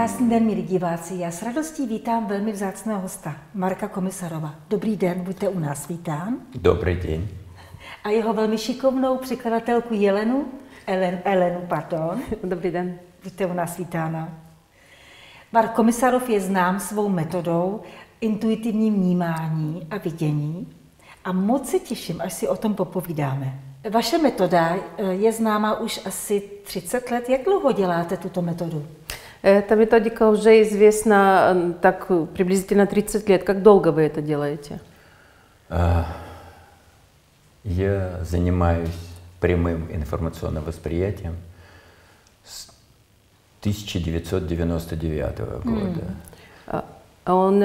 Krásný den, milí diváci. Já s radostí vítám velmi vzácného hosta, Marka Komissarova. Dobrý den, buďte u nás, vítám. Dobrý den. A jeho velmi šikovnou překladatelku Jelenu, Elenu. Dobrý den. Buďte u nás, vítána. Mark Komissarov je znám svou metodou intuitivní vnímání a vidění a moc se těším, až si o tom popovídáme. Vaše metoda je známa už asi 30 let. Jak dlouho děláte tuto metodu? Эта методика уже известна так приблизительно 30 лет. Как долго вы это делаете? Я занимаюсь прямым информационным восприятием с 1999 года. Он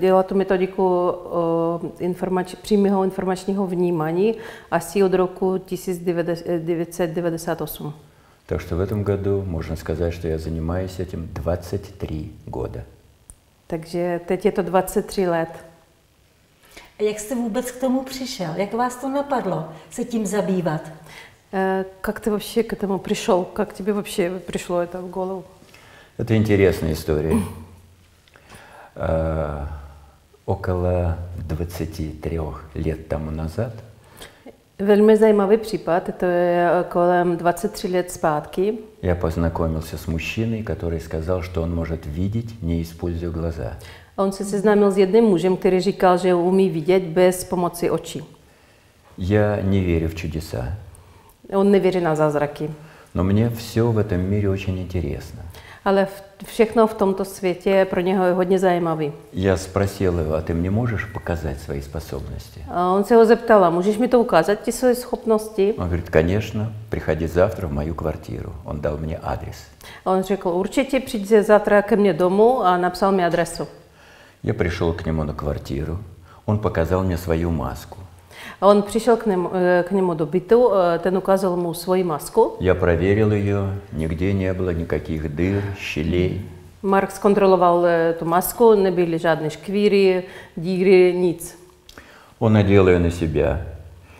делал эту методику прямого информационного внимания asi od roku 1998. Так что в этом году можно сказать, что я занимаюсь этим 23 года. Так же, это 23 лет. А как ты вообще к этому пришел? Как вас это нападло, с этим забивать? Как ты вообще к этому пришел? Как тебе вообще пришло это в голову? Это интересная история. Около 23 лет тому назад. Вельми zajímavý případ, to je kolem 23 лет zpátky. Я познакомился с мужчиной, который сказал, что он может видеть, не используя глаза. Он se seznámil s jedním mužem, který říkal, že umí vidět bez pomoci očí. Я не верю в чудеса. Он не верит на зазраки. Но мне все в этом мире очень интересно. Ale všechno v tomto světě pro něho je hodně zajímavý. Já спросил его, а ты мне можешь показать свои способности? On se ho zeptala, můžeš mi to ukázat, ty své schopnosti? Он говорит, конечно, приходи завтра в мою квартиру. Он дал мне адрес. Он řekl, určitě přijď zítra ke mně domů a napsal mi adresu. Я пришел к нему на квартиру. Он показал мне свою маску. Он пришел к нему до биту, он указал ему свою маску. Я проверил ее, нигде не было никаких дыр, щелей. Марк сконтролировал эту маску, не были жадные шквири, дыры, ниц. Он надел ее на себя.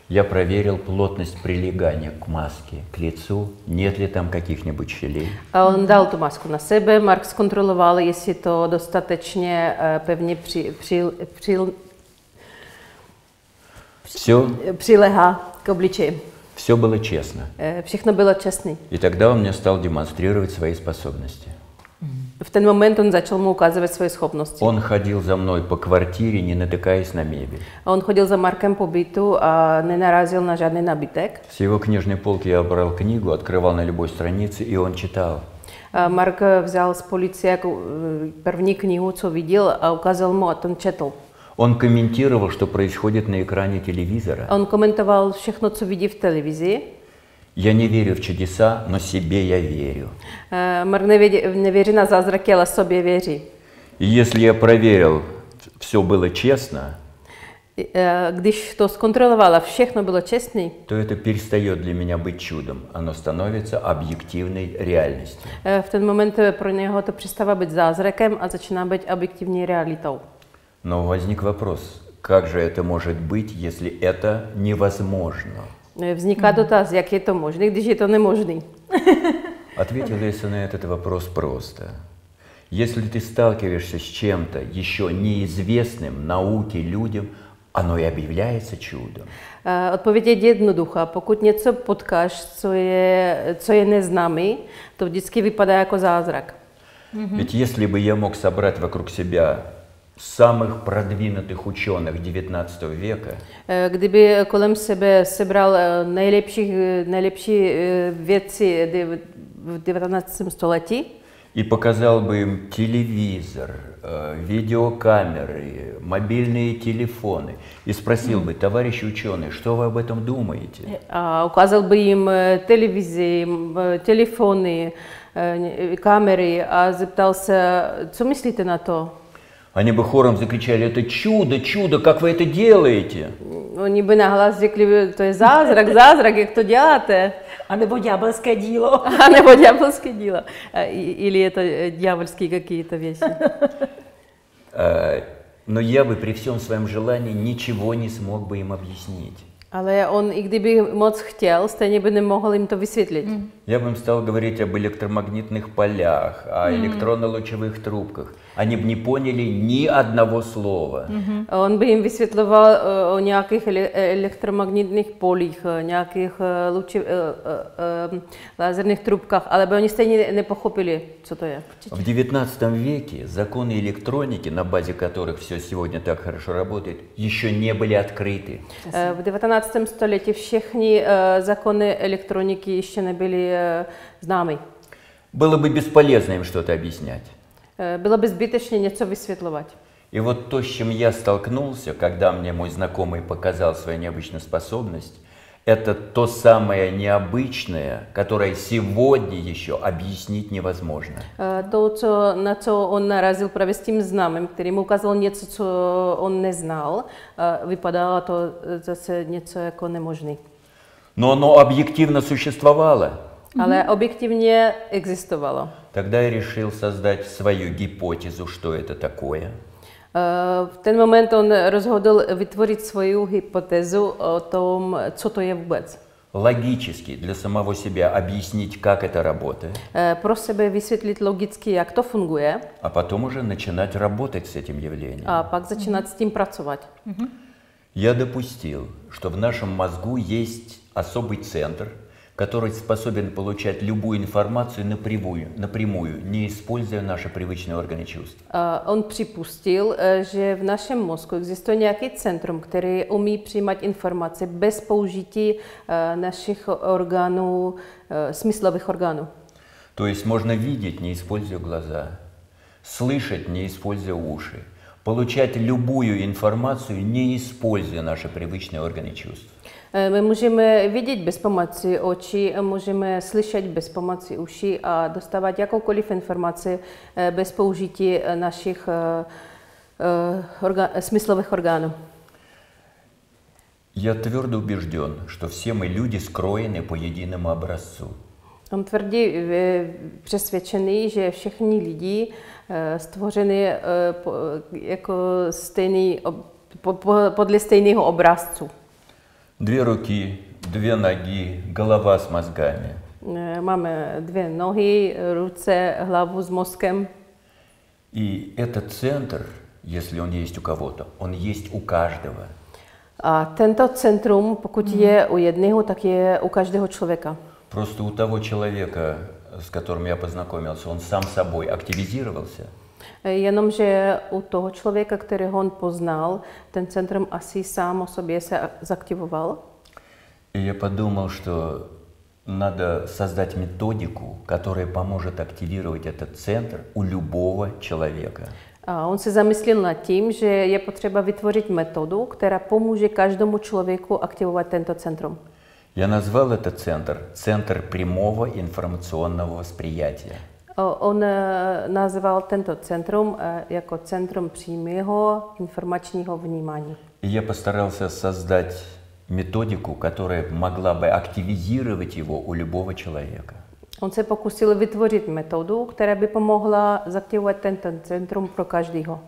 Я проверил плотность прилегания к маске, к лицу, нет ли там каких-нибудь щелей. Он дал эту маску на себя, Марк сконтролировал, если то достаточно певне прилегла к обличию. Все было честно. Všechno было честно. И тогда он мне стал демонстрировать свои способности. В тот момент он начал ему указывать свои способности. Он ходил за мной по квартире, не натыкаясь на мебель. Он ходил за Марком по биту, а не наразил на жадный набиток. С его книжной полки я брал книгу, открывал на любой странице, и он читал. Марк взял с полиции первую книгу, что видел, а указал ему, а он читал. Он комментировал, что происходит на экране телевизора. Он комментировал všechno, co vidí в телевизии. Я не верю в чудеса, но себе я верю. Марк не верит на зазраки, но себе верит. Если я проверил, все было честно. Když to zkontrolovala, všechno bylo čestné. То это перестает для меня быть чудом, оно становится объективной реальностью. В тот момент про него это перестало быть зазраком, а начинает быть объективной реальностью. Но возник вопрос, как же это может быть, если это невозможно? Возникает вопрос, как это можно, если это невозможно? Ответил я на этот вопрос просто. Если ты сталкиваешься с чем-то еще неизвестным науке, людям, оно и объявляется чудом. Ответ jednoduchá. Pokud něco potkáš, co je neznámý, to vždycky vypadá jako zázrak. Ведь если бы я мог собрать вокруг себя самых продвинутых ученых 19 века. Kdyby kolem sebe sebral nejlepší vědci v 19. století. И показал бы им телевизор, видеокамеры, мобильные телефоны и спросил бы, товарищи ученые, что вы об этом думаете? Указал бы им телевизор, телефоны, камеры, а зептался, что мыслите на то? Они бы хором закричали, это чудо, чудо, как вы это делаете? Они бы на глаз кричали, это зазрак, зазрак, как это делаете? А не дьявольское дело. А не дьявольское дело. Или это дьявольские какие-то вещи. Но я бы при всем своем желании ничего не смог бы им объяснить. Но он, и если бы мог хотел, стене бы не мог им это объяснить. я бы им стал говорить об электромагнитных полях, о электронно-лучевых трубках. Они бы не поняли ни одного слова. Он бы им высветливал о неких электромагнитных полях, о неких лазерных трубках, но они стейно не похопили, что это. В 19 веке законы электроники, на базе которых все сегодня так хорошо работает, еще не были открыты. В 19 столетии все законы электроники еще не были знамы. Было бы бесполезно им что-то объяснять. Было бы избыточно нечто высветловать. И вот то, с чем я столкнулся, когда мне мой знакомый показал свою необычную способность, это то самое необычное, которое сегодня еще объяснить невозможно. То, на что он наразил с тем знаменем, который ему указал нечто, что он не знал, выпадало то зase нечто, как невозможное. Но оно объективно существовало. Але объективно существовало. Тогда я решил создать свою гипотезу, что это такое. В тот момент он решил вытворить свою гипотезу о том, что это есть. Логически для самого себя объяснить, как это работает. Про себя высветлить логически, как это функционирует. А потом уже начинать работать с этим явлением. А потом начинать с этим работать. Я допустил, что в нашем мозгу есть особый центр, который способен получать любую информацию напрямую, не используя наши привычные органы чувств. Он припустил, что в нашем мозгу существует некий центр, который умеет принимать информацию без использования наших органов, смысловых органов. То есть можно видеть, не используя глаза, слышать, не используя уши, получать любую информацию, не используя наши привычные органы чувств. Мы можем видеть без помощи очей, можем слышать без помощи ушей, а доставать какую-либо информацию без использования наших смысловых органов. Я твердо убежден, что все мы люди скроены по единому образцу. Он твердо přesvědčený, že všichni lidi stvořeni jako stejný podle stejného obrazcu. Две руки, две ноги, голова с мозгами. Máme dvě nohy, ruce, hlavu s mozkem. И этот центр, если он есть у кого-то, он есть у каждого. A tento centrum, pokud je u jedného, tak je u každého člověka. Просто у того человека, с которым я познакомился, он сам собой активизировался. Jenomže u toho člověka, kterého on poznal, ten centrum asi sám o sobě se zaktivoval. И я подумал, что надо создать методику, которая поможет активировать этот центр у любого человека. A on se zamyslel nad tím, že je potřeba vytvořit metodu, která pomůže každému člověku aktivovat tento centrum. Я назвал этот центр «Центр прямого информационного восприятия». Он назвал этот центром как центром прямого информационного внимания. Я постарался создать методику, которая могла бы активизировать его у любого человека. Он се покусил вытворить методу, которая бы помогла активировать этот центром про каждого.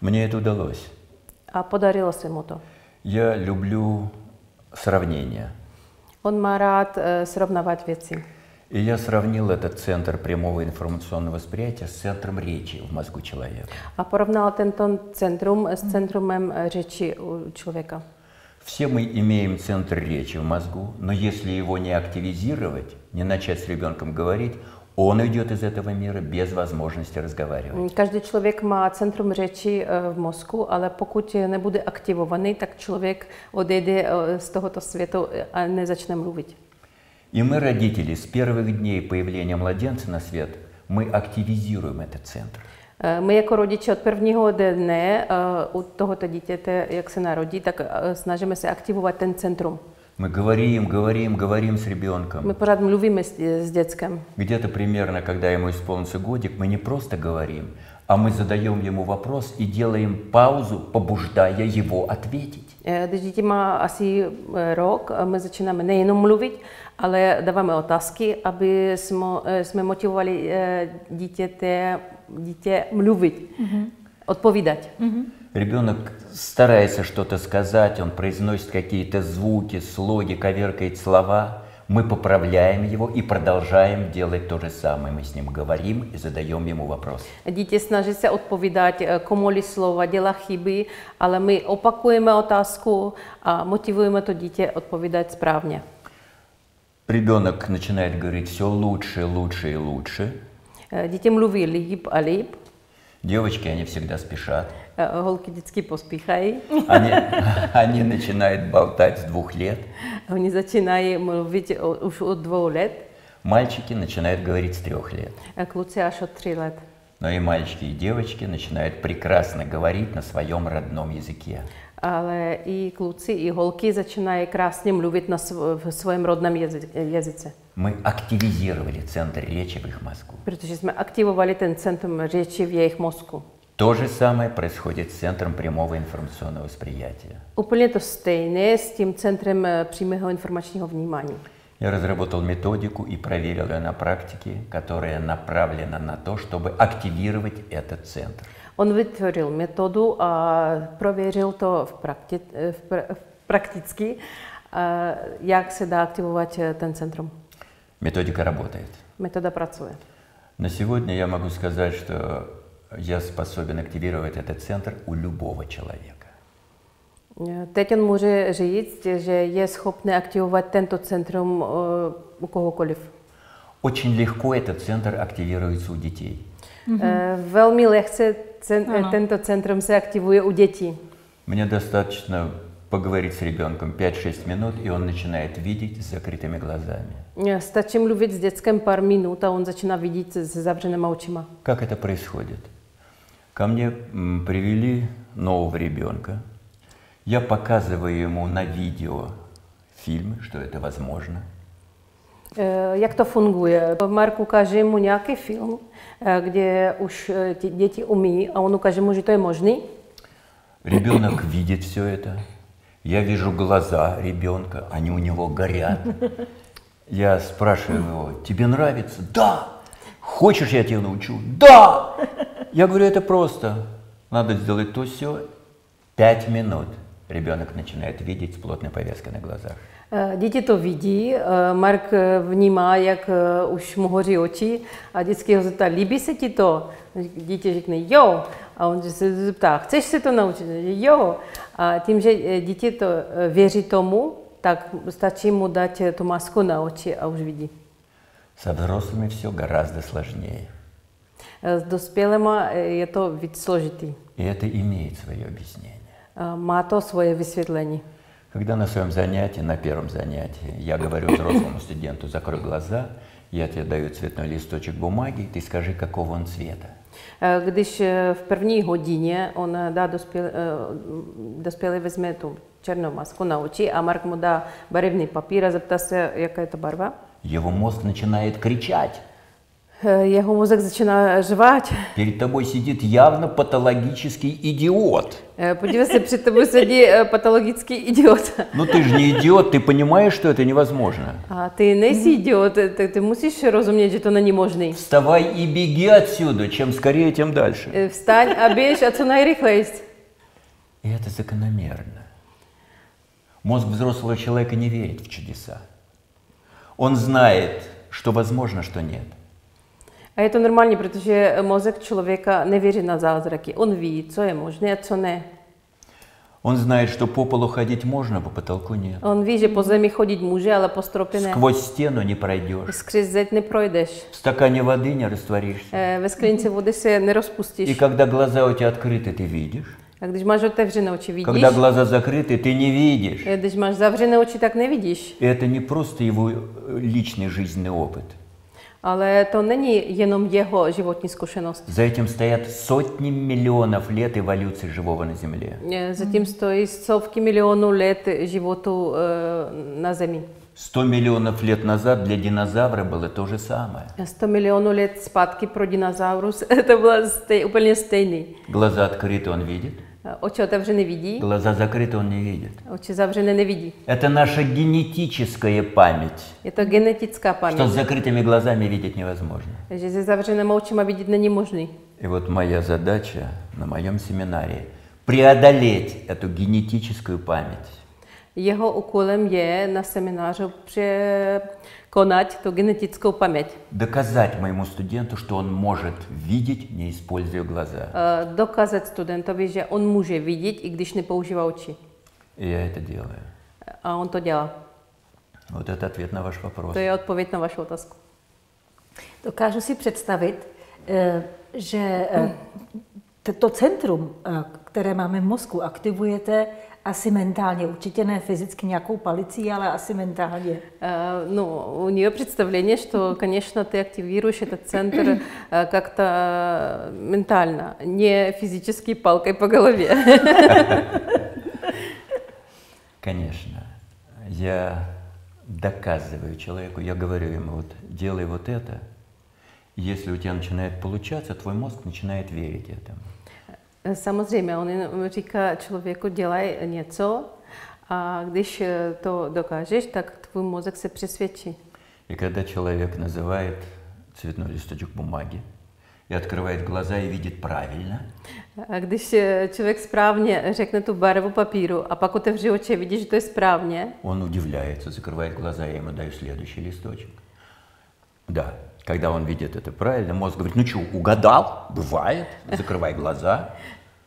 Мне это удалось. А подарилось ему то. Я люблю сравнения. Он рад сравнивать вещи. И я сравнил этот центр прямого информационного восприятия с центром речи в мозгу человека. А поравнял этот центр с центром речи у человека. Все мы имеем центр речи в мозгу, но если его не активизировать, не начать с ребенком говорить, он уйдет из этого мира без возможности разговаривать. Каждый человек имеет центр речи в мозгу, но если не будет активирован, так человек уйдет с этого света и не начнет говорить. И мы, родители, с первых дней появления младенца на свет, мы активизируем этот центр. Мы, как родители, от первого дня у того дитяти, как се народи, так стараемся активировать этот центр. Мы говорим с ребенком. Мы поряд млuvíme с детским. Где-то примерно, когда ему исполнится годик, мы не просто говорим, а мы задаем ему вопрос и делаем паузу, побуждая его ответить. Když dítě má asi rok, my začínáme nejenom mluvit, ale dáváme otázky, aby jsme motivovali dítě mluvit, odpovídat. Ребенок старается что-то сказать, он произносит какие-то звуки, слоги, коверкает слова. мы поправляем его и продолжаем делать то же самое. Мы с ним говорим и задаем ему вопрос. Дитя snaží se odpovídat, komu-li slova dělá chyby, ale my opakujeme otázku a motivujeme to dítě odpovídать správně. Ребенок начинает говорить все лучше, лучше и лучше. Дитя mluví líp a líp. Девочки, они всегда спешат. Holky vždycky pospíchají. Они начинают болтать с 2 лет. Они начинают mluvit už od 2 лет. Мальчики начинают говорить с 3 лет. Kluci až od 3 лет. Но и мальчики, и девочки начинают прекрасно говорить на своем родном языке. Ale i kluci, i holky začínají krásně mluvit na svém rodném jazyce. Мы активизировали центр речи в их мозгу. Protože jsme aktivovali ten centrum řeči v jejich mozku. То же самое происходит с центром прямого информационного восприятия. Úplně to stejné s tím centrem přímého informačního vnímání. Я разработал методику и проверил ее на практике, которая направлена на то, чтобы активировать этот центр. Он вытворил методу, проверил то практически, как всегда активировать этот центр. Методика работает. Метода працует. На сегодня я могу сказать, что я способен активировать этот центр у любого человека. Teď on může říct, že je schopný aktivovat tento centrum u kohokoliv. Очень легко этот центр активируется у детей. Velmi lehce tento centrum se aktivuje u dětí. Мне достаточно поговорить с ребенком 5-6 минут, и он начинает видеть с закрытыми глазами. Stačí mluvit s dětskem pár minut a on začíná vidět s zavřenýma očima. Как это происходит? Ко мне привели нового ребенка. Я показываю ему на видео фильм, что это возможно. Как это функционирует? Марк укажет ему некий фильм, где уж дети умеют, а он укажет ему, что это возможно. Ребенок видит все это. Я вижу глаза ребенка, они у него горят. Я спрашиваю его, тебе нравится? Да! Хочешь, я тебя научу? Да! Я говорю, это просто. Надо сделать то все. 5 минут. Ребенок начинает видеть с плотной повязкой на глазах. Дети то видят, Марк внимает, как уж ему горят очи, а детский его спрашивает, «Либи се ти то?» Дитя говорит «Йо!», а он спрашивает «Хочешь се то научить?» «Йо!». А тем, что дитя то верит тому, так стачи ему дать эту маску на очи, а уж видит. Со взрослыми все гораздо сложнее. С доспелыми это ведь сложнее. И это имеет свое объяснение. Má to svoje vysvětlení. Когда на своем занятии, на первом занятии, я говорю взрослому студенту, закрой глаза, я тебе даю цветной листочек бумаги, ты скажи, какого он цвета. Když v první hodině on dá dospělý vezme tu černou masku na oči a Mark mu dá barevný papír a zeptá se, jaká je to barva. Его мозг начинает кричать. Его мозг начинает жевать. Перед тобой сидит явно патологический идиот. Подивися, перед тобой сидит патологический идиот. Ну ты же не идиот, ты понимаешь, что это невозможно. А ты не идиот, ты мусишь разуметь, что это невозможно. Вставай и беги отсюда, чем скорее, тем дальше. Встань, а бежь, а цена и рыхлость. И это закономерно. Мозг взрослого человека не верит в чудеса. Он знает, что возможно, что нет. A je to normální, protože mozek člověka nevěří na zázraky. On ví, co je možné a co ne. On zná, že po polu chodit možno, po потолку нет. On ví, že po zemi chodit může, ale po stropě ne. Skvoz stěnu ne projdeš. Skřes zeď ne projdeš. V stakáně vody ne roztvoříš. Ve sklenici vody se nerozpustíš. И когда глаза у тебя открыты, ты видишь. А když máš otevřené oči, vidíš. Когда глаза закрыты, ты не видишь. Když máš zavřené oči, tak nevidíš. Это не просто его личный жизненный опыт. Ale to není jenom jeho životní zkušenost. За этим стоят сотни миллионов лет эволюции живого на Земле. За этим стоят сотни миллионов лет животу на Земле. 100 миллионов лет назад для динозавра было то же самое. 100 миллионов лет спадки про динозаврус это было úplně stejný. Глаза открыты, он видит. Очи отоврены видит. Глаза закрыты, он не видит. Очи заврены не видит. Это наша генетическая память. Это генетическая память. Что с закрытыми глазами видеть невозможно. Že se zavřenými očima vidět není možný. И вот моя задача на моем семинаре преодолеть эту генетическую память. Jeho úkolem je na semináře překonat tu genetickou paměť. Доказать моему студенту, что он может видеть, не используя глаза. Доказать студентovi, že on může vidět, i když nepoužívá oči. Я это делаю. А он то делал. Вот это ответ на ваш вопрос. To je odpověď na vaši otázku. Dokážu si představit, že to centrum, které máme v mozku, aktivujete asi mentálně, určitě ne fyzicky nějakou palicí, ale asi mentálně. Ну, у нее представление, что, конечно, ты активируешь этот центр как-то ментально, не физически палкой по голове. Конечно. Я доказываю человеку, я говорю ему, вот делай вот это. Если у тебя начинает получаться, твой мозг начинает верить этому. Samozřejmě, on říká člověku, dělaj něco, a když to dokážeš, tak tvůj mozek se přesvědčí. И когда человек называет цветной листочек бумаги и открывает глаза и видит правильно. А když člověk správně řekne tu barvu papíru a pak otevře oči a vidí, že to je správně. Он удивляется, закрывает глаза, я ему даю следующий листочек. Да. Когда он видит это правильно, мозг говорит, ну что, угадал? Бывает. Закрывай глаза.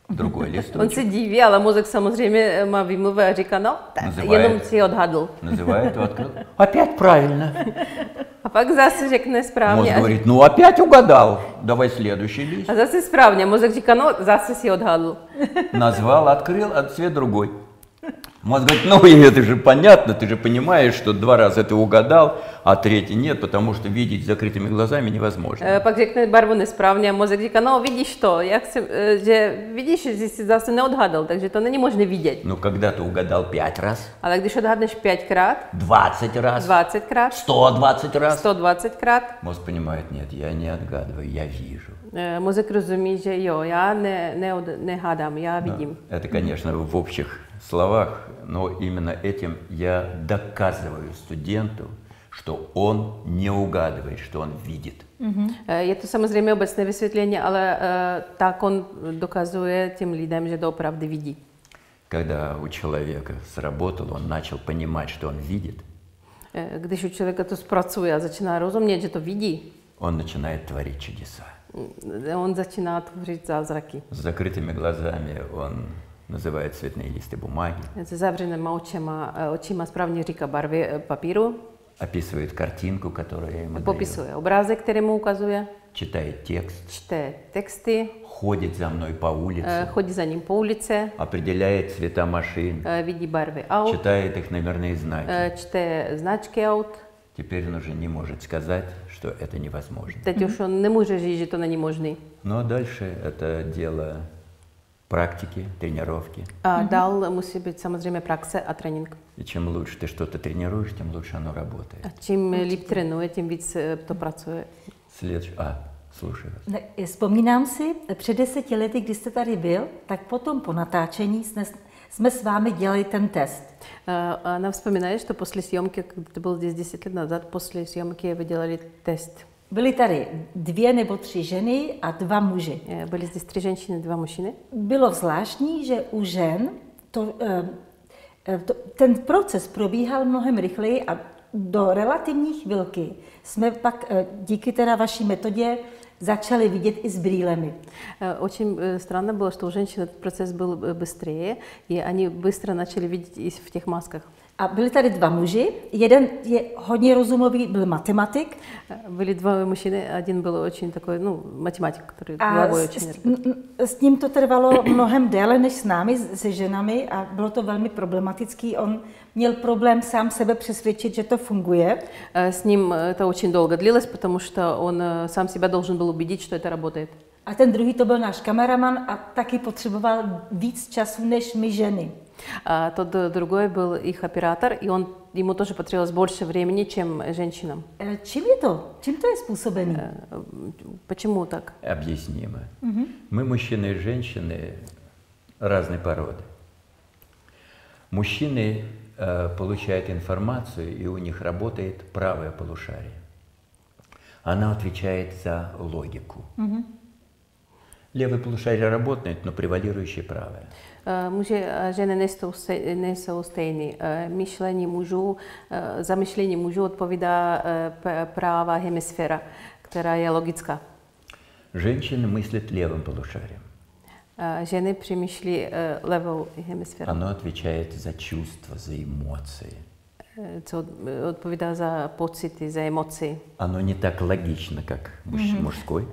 Другой листочек. Он сидит, а мозг, samozřejmě, má výmluvu a říká, no, tak, jenom si odhadl. Называет его, открыл. Опять правильно. А pak zase řekne správně. Мозг говорит, ну опять угадал. Давай следующий лист. А zase správně. Мозг říká, no, zase si odhadl. Назвал, открыл, а цвет другой. Мозг говорит, ну это же понятно, ты же понимаешь, что два раза ты угадал, а третий нет, потому что видеть закрытыми глазами невозможно. Pak řekne barvu nesprávně a mozek říká, no vidíš to, že vidíš, že jsi zase neodhadl, takže to není možné vidět. Ну когда ты угадал 5 раз. Ale když odhadneš 5krát. 20 раз. 20krát. 120 раз. 120krát. Мозг понимает, нет, я не отгадываю, я вижу. Мозг rozumí, že jo, já nehádám, já vidím. Это, конечно, в общих словах, но именно этим я доказываю студенту, что он не угадывает, что он видит. Это, samozřejmě, obecné vysvětlení, ale tak on dokazuje těm lidem, že doopravdy vidí. Когда у человека сработал, он начал понимать, что он видит. Když u člověka to zpracuje a začíná rozumět, že to vidí. Он начинает творить чудеса. Он начинает творить зázraky. С закрытыми глазами он называет цветные листы бумаги. С завренными очима справнее říká barvy papíru. Описывает картинку, которую я ему даю. Пописывает образы, которые ему указываю. Читает текст. Читает тексты. Ходит за мной по улице. Ходит за ним по улице. Определяет цвета машин. Видит барвы аут. Читает их номерные знаки. Читает значки аут. Теперь он уже не может сказать, что это невозможно. Теперь он не может сказать, что это невозможно. Но дальше это дело практики, тренировки. А дальше должна быть, конечно, практика и тренинг. И чем лучше ты что-то тренируешь, тем лучше оно работает. А чем лучше тренируешь, тем больше это работает. Следующий. Слушаю вас. Vzpomínám si, před 10 lety, když jste tady byl, tak potom po natáčení jsme s vámi dělali ten test. Она вспоминает, что после съемки, это было здесь 10 лет назад, после съемки вы делали тест. Byly tady 2 nebo 3 ženy a 2 muži. Byly zde 3 ženy, 2 muži. Bylo zvláštní, že u žen ten proces probíhal mnohem rychleji a do relativní chvilky jsme pak díky teda vaší metodě začali vidět i s brýlemi. Очень странно было, что у женщин этот процесс был быстрее, и они быстро начали видеть и в тех масках. A byli tady 2 muži, jeden je hodně rozumový, byl matematik. Byli 2 muži, jeden byl očin takový, no, matematik, který hlavou očin. S ním to trvalo mnohem déle než s námi, se ženami, a bylo to velmi problematický. On měl problém sám sebe přesvědčit, že to funguje. S ním to očin dlouho dlilo, protože on sám sebe должен byl ubedit, že to pracuje. A ten druhý to byl náš kameraman a taky potřeboval víc času než my ženy. А тот другой был их оператор, и ему тоже потребовалось больше времени, чем женщинам. Чем это? Чем это способно? Почему так? Объяснимо. Мы, мужчины и женщины, разной породы. Мужчины получают информацию, и у них работает правое полушарие. Она отвечает за логику. Левое полушарие работает, но превалирующее правое. Мужи жены не соустейны. Мышление мужу, за мышление мужу отповеда правая гемисфера, которая логическая. Женщины мыслят левым полушарием. Жены примышли левую гемисферу. Оно отвечает за чувства, за эмоции. Отповеда за поцити, за эмоции. Оно не так логично, как мужской.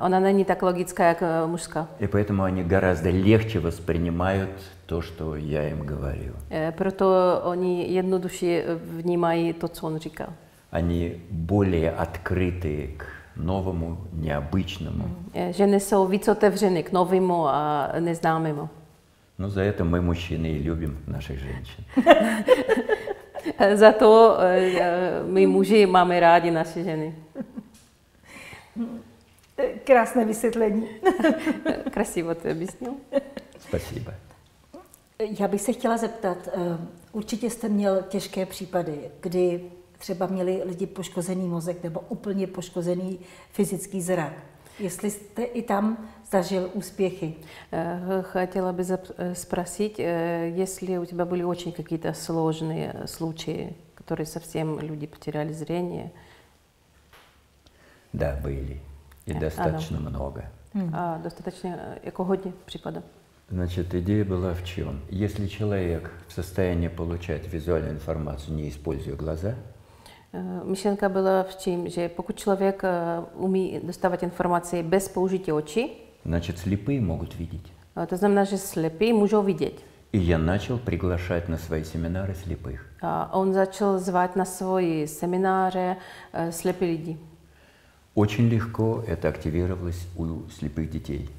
Она не так логическая, как мужская. И поэтому они гораздо легче воспринимают то, что я им говорю. Прото они единодушно внимают то, что он говорил. Они более открыты к новому, необычному. Жены са вице отвержены к новому, а незнакомому. Ну, за это мы, мужчины, и любим наших женщин. Зато мы, мужи, мамы, ради наши жены. Красное высветление. Красиво ты объяснил. Спасибо. Já bych se chtěla zeptat, určitě jste měl těžké případy, kdy třeba měli lidi poškozený mozek nebo úplně poškozený fyzický zrak. Jestli jste i tam зажил успехи. Хотела бы спросить, если у тебя были очень какие-то сложные случаи, которые совсем люди потеряли зрение? Да, были. И достаточно много. Достаточно экологии припадов. Значит, идея была в чем? Если человек в состоянии получать визуальную информацию, не используя глаза, myšlenka byla v tím, že pokud člověk umí dostávat informaci bez použití očí, значит, слепые могут видеть. To znamená, že slepí můžou vidět. И я начал приглашать на свои семинары слепых. Он начал звать на свои семинары слепые люди. Очень легко это активировалось у слепых детей.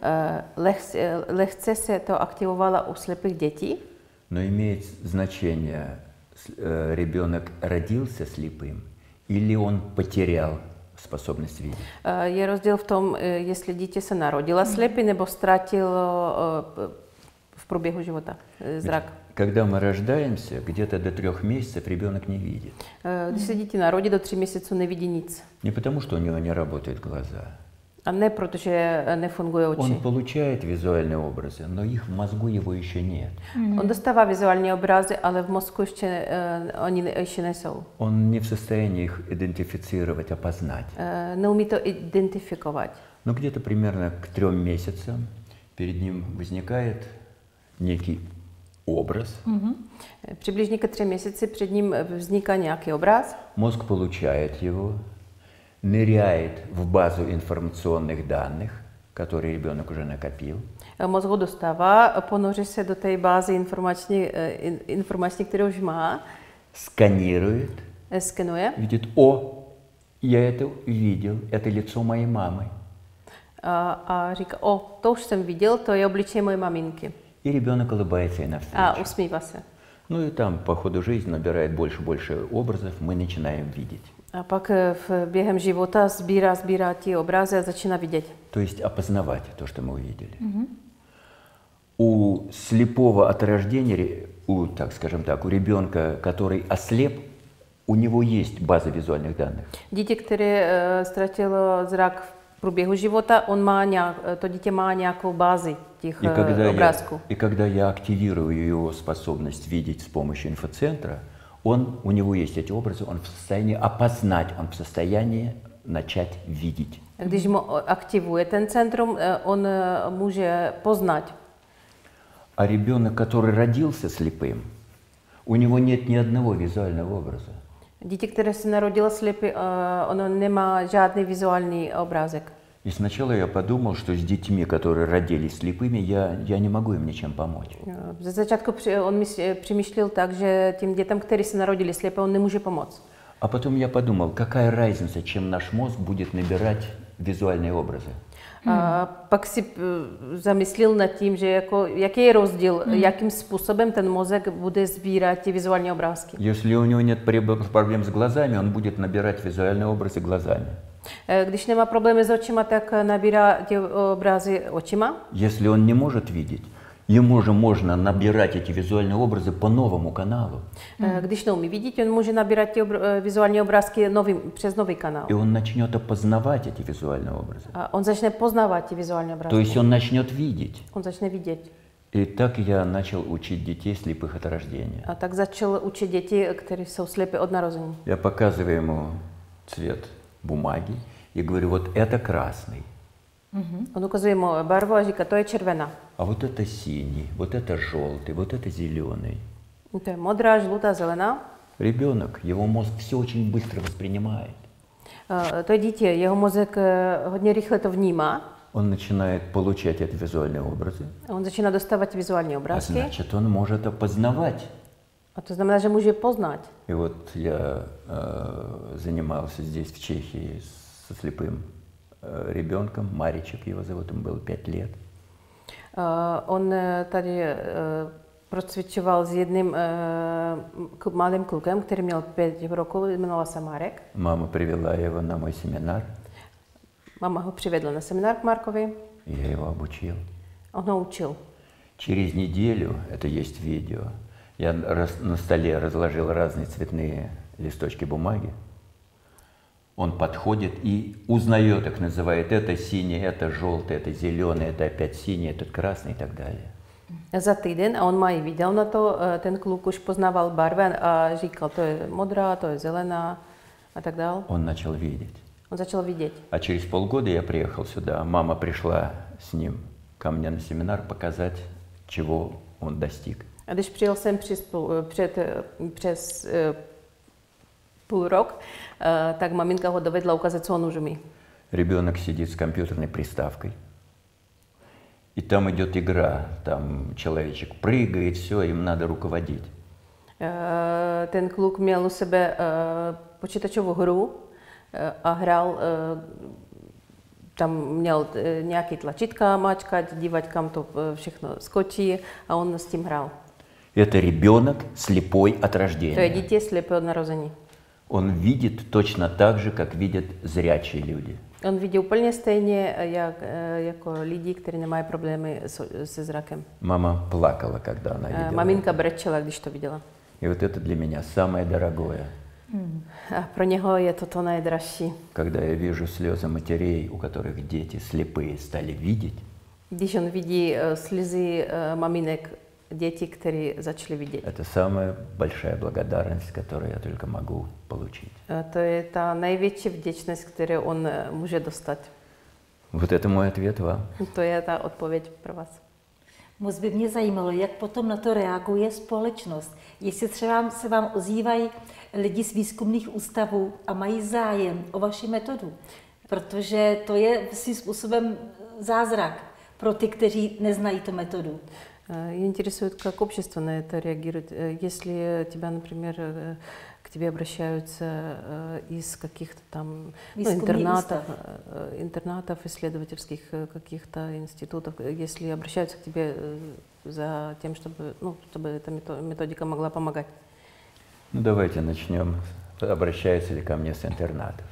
Легче se to aktivovalo u slepých dětí. Но имеет значение, ребенок родился слепым или он потерял способность видеть? Я раздел в том, если дитя се народила слепым, либо стратило в пробегу живота зрак. Когда мы рождаемся, где-то до 3 месяцев ребенок не видит. Если дитя народит до 3 месяца не видит ниц. Не потому, что у него не работают глаза. А не потому, что не функционирует. Он получает визуальные образы, но их в мозгу его еще нет. Он доставал визуальные образы, но в мозгу они еще не существуют. Он не в состоянии их идентифицировать, опознать. Не умеет идентифицировать. Но где-то примерно к 3 месяцам перед ним возникает некий образ. Приблизительно к 3 месяца перед ним возникает некий образ. Мозг получает его, ныряет в базу информационных данных, которые ребенок уже накопил. Мозг достава, понурится до той базы информационных, которые уже ма. Сканирует. Сканует. Видит, о, я это видел, это лицо моей мамы. А рика, о, то, что я видел, то я обличие моей маминки. И ребенок улыбается и навстречу. Усмеивался. Ну и там по ходу жизни набирает больше образов, мы начинаем видеть. А пак в бегом живота сбира те образы, а зачина видеть. То есть опознавать то, что мы увидели. У слепого от рождения, скажем так, у ребенка, который ослеп, у него есть база визуальных данных. Дитя, которое стратило зрак в пробегу живота, то дитя ма някую базы тех образков. И когда я активирую его способность видеть с помощью инфоцентра, у него есть эти образы, он в состоянии опознать, он в состоянии начать видеть. Когда же активирует этот центр, он может познать. А ребенок, который родился слепым, у него нет ни одного визуального образа. Дитя, которое родилось слепым, оно не имеет никакой визуальный образок. И сначала я подумал, что с детьми, которые родились слепыми, я не могу им ничем помочь. Зачатку он примышлил так, что тем детям, которые родились слепыми, он не может помочь. А потом я подумал, какая разница, чем наш мозг будет набирать визуальные образы. Пак си замислил над тем, какой роздел, каким способом этот мозг будет собирать визуальные образки. Если у него нет проблем с глазами, он будет набирать визуальные образы глазами. Když nemá problémy s očima, tak nabírá ty obrazy očima. Если он не может видеть, ему же можно набирать эти визуальные образы по новому каналу. Když neumí vidět, on může nabírat ty vizuální obrázky přes nový kanál. И он начнет опознавать эти визуальные образы. Он начнет познавать эти визуальные образы. То есть он начнет видеть. Он начнет видеть. И так я начал учить детей слепых от рождения. А так начал учить детей, которые jsou слепы od narození. Я показываю ему цвет бумаги и говорю, вот это красный. Он указывает ему барву, а říká, to je červená. А вот это синий, вот это желтый, вот это зеленый. Это модрá, желтая, зеленая. Ребенок, его мозг все очень быстро воспринимает. То дитя, его мозг hodně rychle to vnímá. Он начинает получать эти визуальные образы. Он начинает доставать визуальные образы. А значит, он может опознавать. А то значит, он может познать. И вот я занимался здесь, в Чехии, со слепым ребенком. Маричек его зовут, ему было 5 лет. Он тогда процветал с одним малым клуком, который имел 5 роков, именовался Марек. Мама привела его на мой семинар. Мама его привела на семинар к Маркове. Я его обучил. Он его учил. Через неделю, это есть видео, я на столе разложил разные цветные листочки бумаги. Он подходит и узнает их, называет это синий, это желтый, это зеленый, это опять синий, этот красный и так далее. За týden, a on má i viděl na to, ten kluk už poznával barvy a říkal, to je modrá, to je zelená a tak dále. Он начал видеть. Он начал видеть. А через полгода я приехал сюда. Мама пришла с ним ко мне на семинар показать, чего он достиг. А když přijel jsem přes půl rok, tak maminka ho dovedla ukázat, co on už umí. Ребенок сидит с компьютерной приставкой. И там идет игра. Там человечек прыгает, все, им надо руководить. Ten kluk měl u sebe počítačovou hru. А играл, там имел некие тлачитка, мачкать, девать кому-то všechno skočí, а он с ним играл. Это ребенок слепой от рождения. То есть дети слепые от рождения. Он видит точно так же, как видят зрячие люди. Он видел úplně stejně, jako lidi, kteří nemají problémy se zrakem. Мама плакала, когда она видела. Маминка бречела, když to viděla. И вот это для меня самое дорогое. А про него это то найдорожче. Когда я вижу слезы матерей, у которых дети слепые стали видеть. Když on vidí слезы маминек, дети, которые začali видеть. Это самая большая благодарность, которую я только могу получить. Это наивысшая вдячность, которую он может достать. Вот это мой ответ вам. Это ответ про вас. Moc by mě zajímalo, jak potom na to reaguje společnost. Jestli třeba se vám ozývají lidi z výzkumných ústavů a mají zájem o vaši metodu, protože to je svým způsobem zázrak pro ty, kteří neznají tu metodu. Интересует, как общество на это реагирует. Если тебя, например, к тебе обращаются из каких-то там интернатов, исследовательских каких-то институтов, если обращаются к тебе за тем, чтобы, чтобы эта методика могла помогать. Ну давайте начнем. Обращаются ли ко мне с интернатов?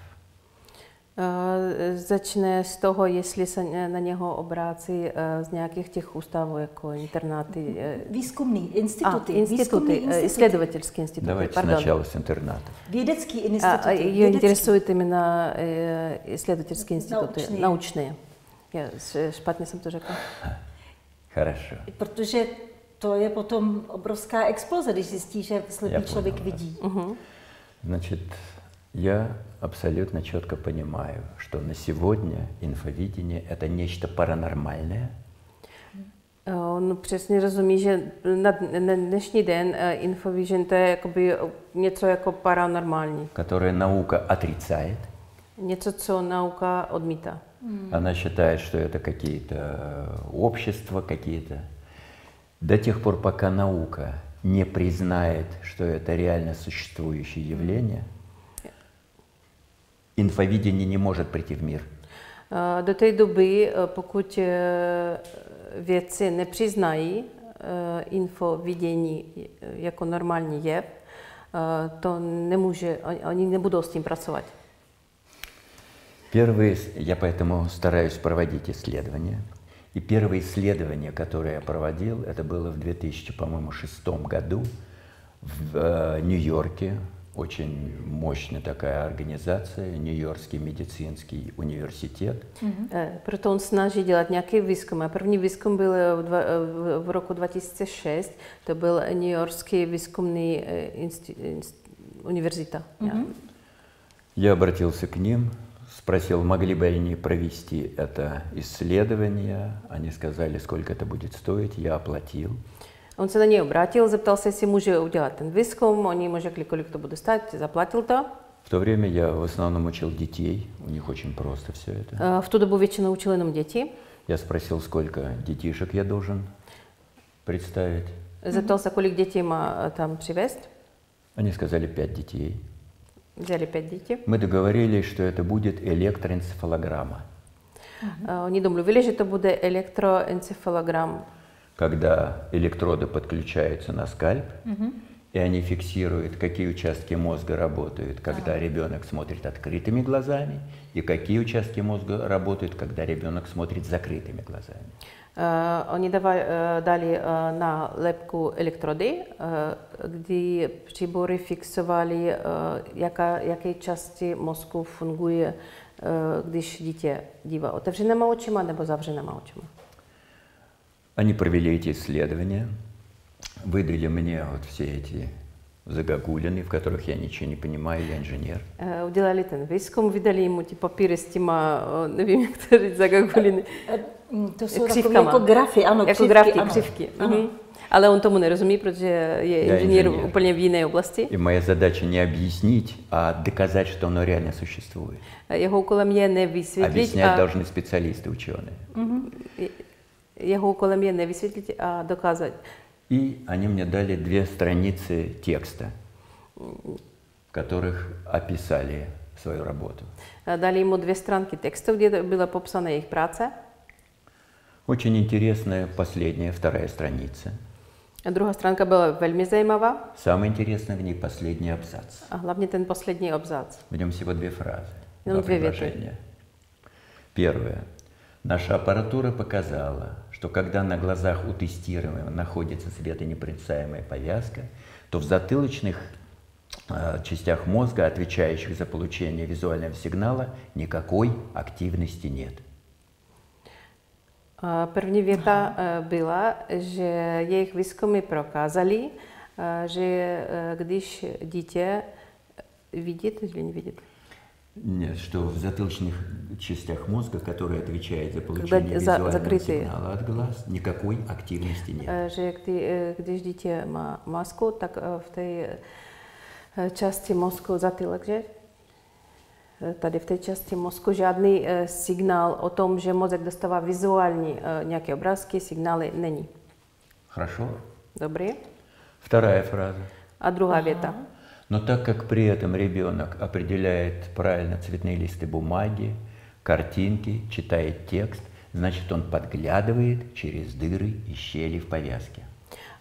Začne z toho, jestli se na něho obrácí z nějakých těch ústavů, jako internáty. Výzkumný instituty. Instituty, исследовательские институты. Давайте сначала с интернатов. Vědecký институт. Ее интересуют именно исследовательские институты, научные. Я špatně jsem to řekla. Хорошо. Protože to je potom obrovská exploze, když zjistí, že slepý člověk vidí. Значит, я абсолютно четко понимаю, что на сегодня инфовидение – это нечто паранормальное. Он přesně rozumí, že na dnešní den infovision to je něco jako paranormální. Которое наука отрицает. Něco, co nauka odmítá. Она считает, что это какие-то общества, какие-то… До тех пор, пока наука не признает, что это реально существующее явление, инфовидение не может прийти в мир. До той doby, pokud vědci nepřiznají infovidění jako normální jev, to nemůže, oni nebudou s tím pracovat. Первые, я поэтому стараюсь проводить исследования. И первое исследование, которое я проводил, это было в 2006 году в Нью-Йорке. Очень мощная такая организация, Нью-Йоркский медицинский университет. Proto on snaží dělat nějaký výzkum. A první výzkum byl v roku 2006. To byl Нью-Йоркский výzkumný университет. Я обратился к ним, спросил, могли бы они провести это исследование. Они сказали, сколько это будет стоить. Я оплатил. Он se на něj обратил, zeptal se, jestli může udělat ten výzkum, oni mu řekli, kolik to bude stát, zaplatil to. В то время я в основном учил детей, у них очень просто все это. В ту добу většinou учил jenom děti. Я спросил, сколько детишек я должен представить. Zeptal se, kolik dětí má tam přivést. Они сказали 5 детей. Взяли 5 детей. Мы договорились, что это будет электроэнцефалограмма. Они домluvili, že to bude электроэнцефалограмма. Когда электроды подключаются на скальп, и они фиксируют, какие участки мозга работают, когда ребенок смотрит открытыми глазами, и какие участки мозга работают, когда ребенок смотрит закрытыми глазами. Они дали налепку электроды, где приборы фиксировали, какие части мозга функционируют, когда дитя дива отворенными очима или завренными очима. Они провели эти исследования, выдали мне вот все эти загогулины, в которых я ничего не понимаю, я инженер. Уделали этот виском, выдали ему эти папиры с тема, не знаю, которые загогулины. Это кривки. Але он тому не разумеет, потому что я инженер в полной области. И моя задача не объяснить, а доказать, что оно реально существует. Его околом я не высветлить. Объяснять должны специалисты, ученые. Его колом я не высветлить, а доказать. И они мне дали 2 страницы текста, в которых описали свою работу. Дали ему 2 странки текста, где была пописана их работа. Очень интересная последняя, 2-я страница. Другая странка была вельми заимова. Самое интересное в ней последний абзац. А главное, этот последний абзац. В нем всего 2 фразы, ну, 2 предложения. Первое. Наша аппаратура показала, что когда на глазах у тестируемого находится светонепроницаемая повязка, то в затылочных частях мозга, отвечающих за получение визуального сигнала, никакой активности нет. Первая вета была, что их вискоми показали, что когда дитя видит или не видит. Нет, что в затылочных частях мозга, которые отвечают за получение визуального сигнала от глаз, никакой активности нет. Когда дитя имеет маску, так в этой части мозга затылок, tady v té části mozku žádný signál o tom, že mozek dostává vizuální nějaké obrázky, signály není. Хорошо. Dobrý. Вторая фраза. А другая вета. Но так как при этом ребенок определяет правильно цветные листы бумаги, картинки, читает текст, значит, он подглядывает через дыры и щели в повязке.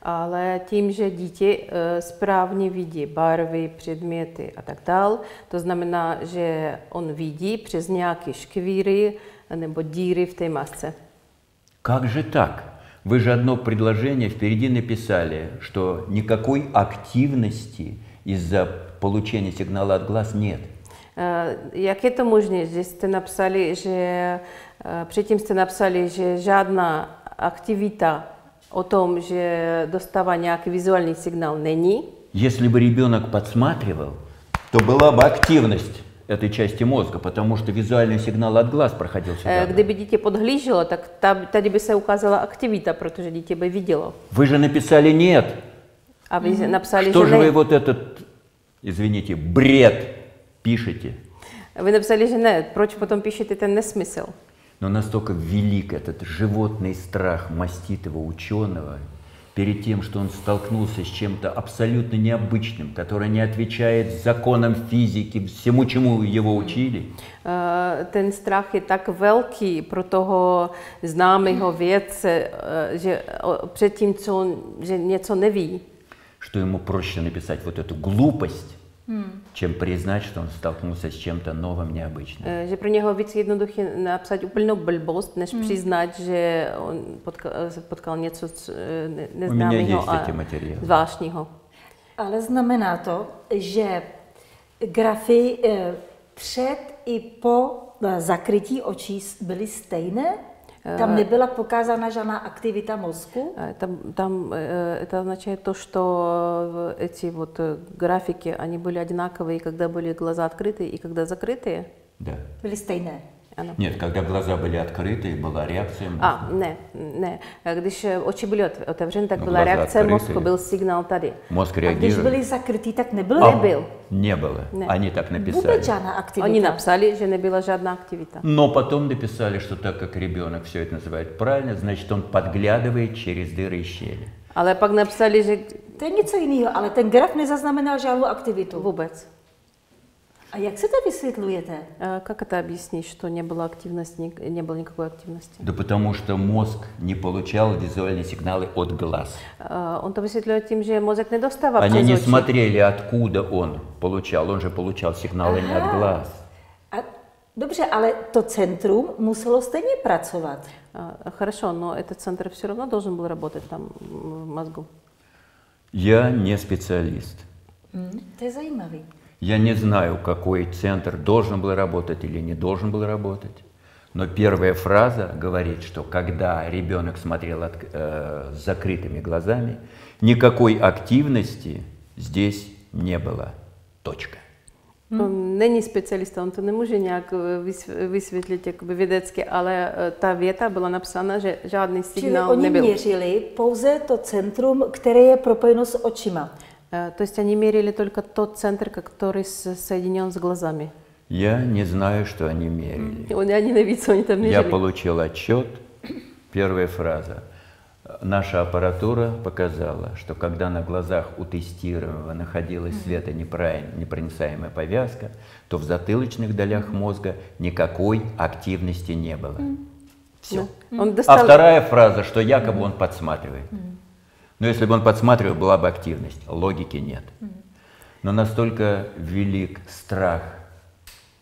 Ale tím, že dítě správně vidí barvy, předměty a tak dál, to znamená, že on vidí přes nějaké škvíry nebo díry v té masce. Jak že tak? Вы же одно предложение впереди написали, что никакой активности из-за получения сигнала от глаз нет. Jak je to možné, že jste napsali, že předtím jste napsali, že žádná aktivita o tom, že dostává nějaký vizuální signál není. Если бы ребенок подсматривал, то была бы активность этой части мозга, потому что визуальный сигнал от глаз проходил сюда. Kdyby dítě podhlíželo, tak tady by se ukázala aktivita, protože dítě by vidělo. Вы же написали нет. А вы написали, что же вы вот этот, извините, бред пишете? Вы написали, что нет, прочь потом пишете это несмысл. Но настолько велик этот животный страх маститого ученого перед тем, что он столкнулся с чем-то абсолютно необычным, которое не отвечает законам физики, всему, чему его учили. Ten strach je tak velký pro toho známého vědce, že před tím, že něco neví. Что ему проще написать вот эту глупость, чем признать, что он столкнулся с чем-то новым, необычным. Že pro něho víc jednoduché napsat úplnou blbost, než přiznat, že on potkal něco neznámého a zvláštního. Ale znamená to, že grafy před i po zakrytí očí byly stejné? Там не была показана жена активита мозгу? Там это означает то, что эти вот графики, они были одинаковые, когда были глаза открытые и когда закрытые? Да. Были стейные? Нет, когда глаза были открыты, была реакция мозга. Не. Когда очи были отворены, так была реакция мозга, был сигнал тари. Мозг реагировал. Когда были закрыты, так не было? Не было. Они так написали. Они написали, что не была жадна активита. Но потом написали, что так как ребенок все это называет правильно, значит он подглядывает через дыры и щели. Але пак написали, что... Это не что-то иное, но этот граф не зазнаменал жадную активиту. Вовсе. А как это объясняете? Как это объяснить, что не было активности, не было никакой активности? Да потому что мозг не получал визуальные сигналы от глаз. Он то объясняет тем, что мозг не доставал. Они не смотрели, откуда он получал. Он же получал сигналы не от глаз. Добре, але то центрум мусило стейне працовать. Хорошо, но этот центр все равно должен был работать там в мозгу. Я не специалист. Ты заимовый. Я не знаю, какой центр должен был работать или не должен был работать, но первая фраза говорит, что когда ребенок смотрел с закрытыми глазами, никакой активности здесь не было. Точка. Он не специалист, он то не может никак высветлить, как бы ведецки, но та вета была написана, что жадный сигнал не был. Они мерили только то центрум, которое пропоено с очима. То есть они мерили только тот центр, который соединен с глазами? Я не знаю, что они мерили. Я получил отчет. Первая фраза. Наша аппаратура показала, что когда на глазах у тестируемого находилась светонепроницаемая повязка, то в затылочных долях мозга никакой активности не было. Все. А вторая фраза, что якобы он подсматривает. Но если бы он подсматривал, была бы активность. Логики нет. Но настолько велик страх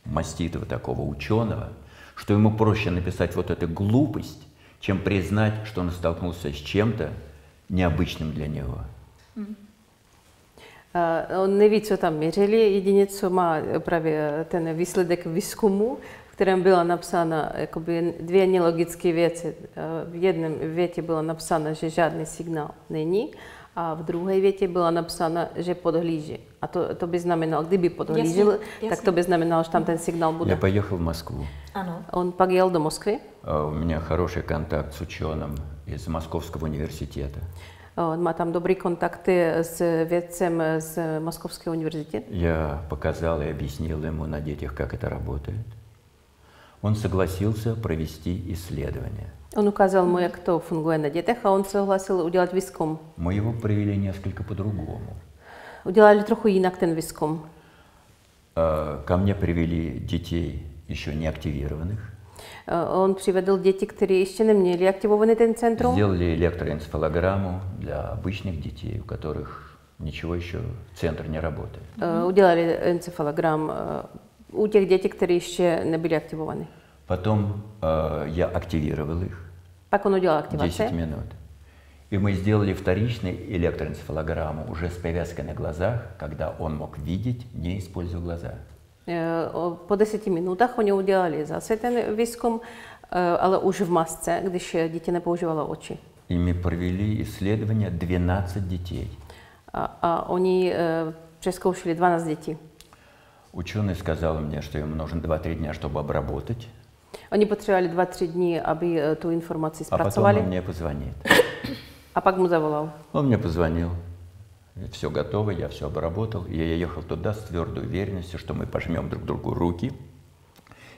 маститого такого ученого, что ему проще написать вот эту глупость, чем признать, что он столкнулся с чем-то необычным для него. Он не видел, там мерили единицу, має праві ten výsledek výzkumu, в котором было написано как бы две нелогические вещи. В одном вете было написано, что жадный сигнал не, а в другой вете было написано, что подглиже. А то бы знаменало, если бы подглиже, так то бы знаменало, что там ten сигнал будет. Я поехал в Москву. Он поехал до Москвы? У меня хороший контакт с ученым из Московского университета. Он имеет там добрые контакты с ведцем с Московского университета? Я показал и объяснил ему на детях, как это работает. Он согласился провести исследование. Он указал мне, кто функционирует на детях, а он согласился уделать виском. Мы его провели несколько по-другому. Уделали троху инак ten виском. Ко мне привели детей, еще не активированных. Он приводил детей, которые еще не имели активированный ten центр. Сделали электроэнцефалограмму для обычных детей, у которых ничего еще, центр не работает. Уделали энцефалограмму у тех детей, которые еще не были активированы. Потом я активировал их. Как он уделал активацию? 10 минут. И мы сделали вторичную электроэнцефалограмму уже с повязкой на глазах, когда он мог видеть, не используя глаза. По 10 минутах они уделали засветленным виском, но уже в маске, когда еще дети не использовали очи. Ими провели исследование 12 детей. Они прескоушили 12 детей. Ученый сказал мне, что им нужно 2-3 дня, чтобы обработать. Они потребовали 2-3 дня, чтобы эту информацию спрацовали. А потом он мне позвонит. А как ему завалал? Он мне позвонил. Все готово, я все обработал. И я ехал туда с твердой уверенностью, что мы пожмем друг другу руки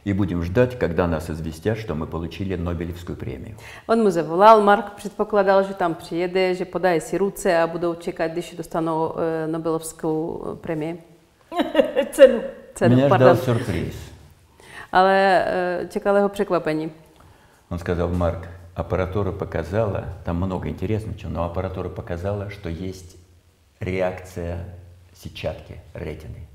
и будем ждать, когда нас известят, что мы получили Нобелевскую премию. Он ему завалал, Марк предполагал, что там приедет, что подай си руки, а буду чекать, когда достану Нобелевскую премию. Цену. Меня ждал сюрприз. Але чекала его приквапаний. Он сказал: Марк, аппаратура показала, там много интересного, но аппаратура показала, что есть реакция сетчатки, ретины.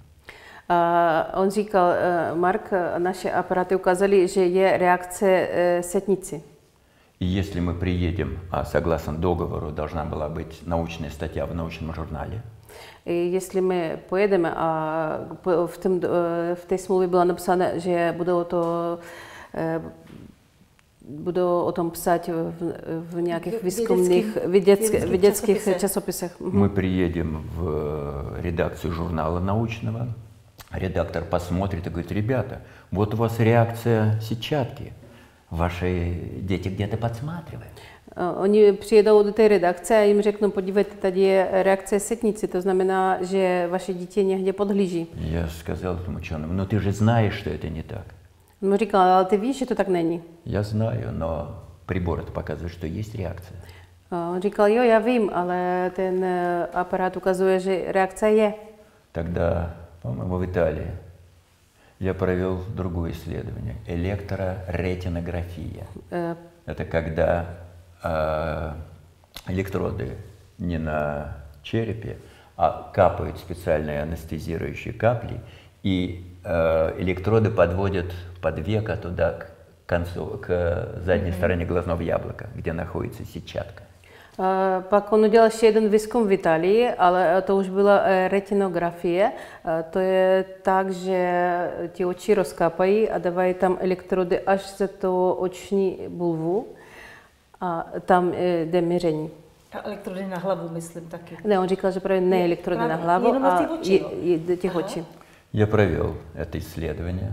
Он říkal, Марк, наши аппараты указали, что есть реакция сетницы. Если мы приедем, а согласно договору должна была быть научная статья в научном журнале. Если мы поедем, а в этой смоле было написано, что буду о том писать в неких видецких часописах. Мы приедем в редакцию журнала научного, редактор посмотрит и говорит: ребята, вот у вас реакция сетчатки, ваши дети где-то подсматривают. Они приедут до этой редакции, им говорят: подивайте, тут реакция сетницы, то значит, что ваши дети негде подглядят. Я сказал этому ученому: но ты же знаешь, что это не так. Он сказал: а ты видишь, что так не? Я знаю, но прибор это показывает, что есть реакция. Он сказал: я вим, но этот аппарат указывает, что реакция есть. Тогда, по-моему, в Италии я провел другое исследование – электроретинография. Это когда электроды не на черепе, а капают специальные анестезирующие капли, и электроды подводят под веко туда, к задней стороне глазного яблока, где находится сетчатка. Pak on udělal ještě jeden výzkum v Itálii, ale to už byla retinografie. To je tak, že ti oči rozkápají a dávají tam elektrody až za to oční bulvu a tam jde měření. A elektrody na hlavu, myslím taky. Ne, on říkal, že právě ne elektrody na hlavu, ale těch očí. Я провел это исследование,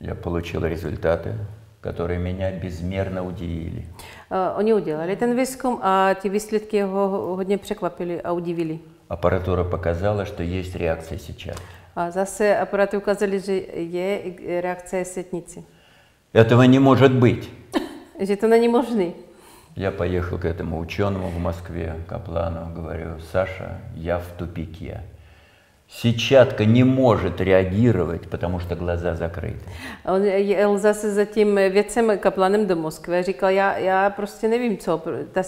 я получил результаты, которые меня безмерно удивили. Они уделали этот виском, а те выследки его очень преквапили, а удивили. Аппаратура показала, что есть реакция сетчатки. А засе аппараты указали, что есть реакция сетницы. Этого не может быть. Это не может. Я поехал к этому ученому в Москве, Каплану, говорю: Саша, я в тупике. Сетчатка не может реагировать, потому что глаза закрыты. Он ел зase за тем věcem Капланом до Москвы. Říkal: я просто не vím, co, та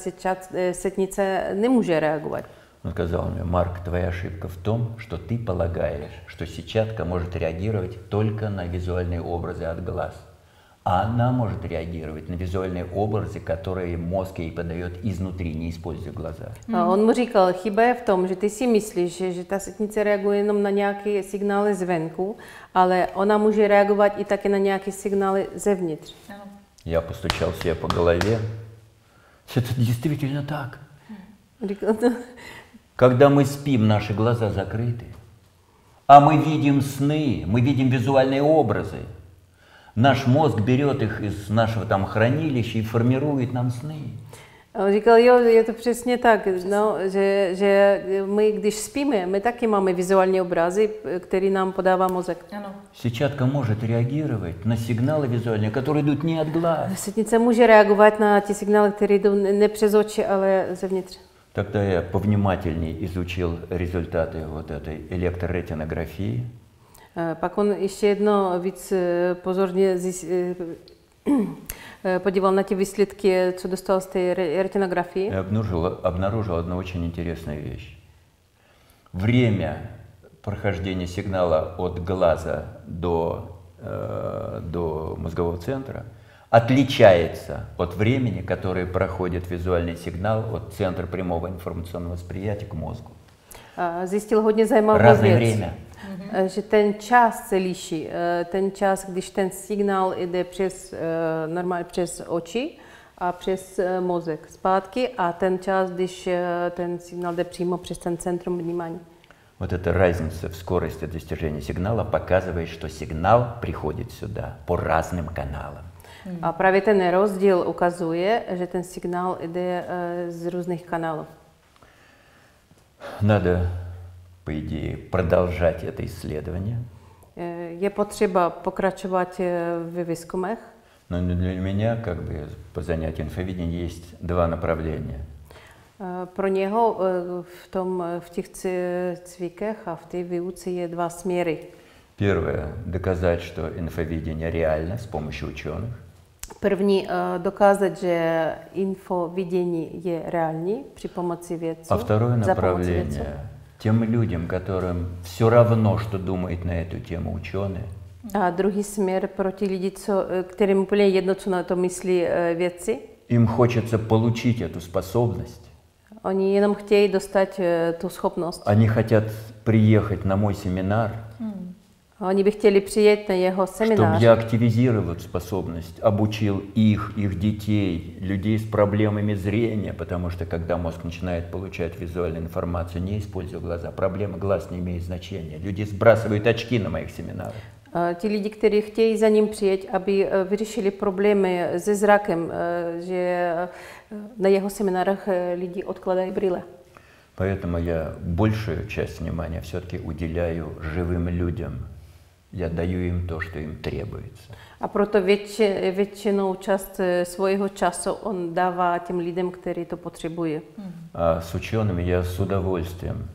сетница не может реагировать. Он сказал мне: Марк, твоя ошибка в том, что ты полагаешь, что сетчатка может реагировать только на визуальные образы от глаз. А она может реагировать на визуальные образы, которые мозг ей подает изнутри, не используя глаза. Он ему сказал: хиба в том, что ты си мыслишь, что та сетница реагирует на некие сигналы извенку, але она может реагировать и так и на некие сигналы извнутрь. Я постучал себе по голове. Это действительно так. Когда мы спим, наши глаза закрыты, а мы видим сны, мы видим визуальные образы. Наш мозг берет их из нашего там хранилища и формирует нам сны. Он сказал: это точно так, что мы, когда спим, мы также имеем визуальные образы, которые нам подает мозг. Сетчатка может реагировать на сигналы визуальные, которые идут не от глаз. Сетница может реагировать на те сигналы, которые идут не через очи, а извнутрь. Тогда я повнимательнее изучил результаты вот этой электроретинографии. Pak on ještě jedno víc pozorně podíval na ty výsledky, co dostal z té ретинографии. Я обнаружил одну очень интересную вещь. Время прохождения сигнала от глаза до мозгового центра отличается от времени, которое проходит визуальный сигнал от центра прямого информационного восприятия к мозгу. Zjistil hodně zajímavou věc, že ten čas se liší. Ten čas, když ten signál jde přes normálně přes oči a přes mozek zpátky, a ten čas, když ten signál jde přímo přes ten centrum vnímání. Вот эта разница в скорости достижения сигнала показывает, что сигнал приходит сюда по разным каналам. А právě ten rozdíl ukazuje, že ten signál jde z různých kanálů. Надо, по идее, продолжать это исследование. Я потреба покрачивать в вискумах. Но для меня, как бы, по занятию инфовидения есть два направления. Про него в тех цвиках, а в той выуце есть два смера. Первое – доказать, что инфовидение реально с помощью ученых. První, dokázat, že infovidění je reální při pomoci vědců. A druhé направление тем людям, которым все равно, что думает на эту тему ученые. А другой смер против людей, которым более jednotно на это мысли вецы? Им хочется получить эту способность. Они jenom chtějí dostat tu schopnost. Они хотят приехать на мой семинар. Они бы хотели приехать на его семинар. Чтобы я активизировал способность, обучил их детей, людей с проблемами зрения, потому что когда мозг начинает получать визуальную информацию, не используя глаза, проблема глаз не имеет значения. Люди сбрасывают очки на моих семинарах. Те люди, которые хотели за ним приехать, чтобы решили проблемы со зраком, что на его семинарах люди откладывают бриллы. Поэтому я большую часть внимания все-таки уделяю живым людям. Я даю им то, что им требуется. А прото вечную часть своего часа он дава тем людям, которые это потребуют. А с учеными я с удовольствием,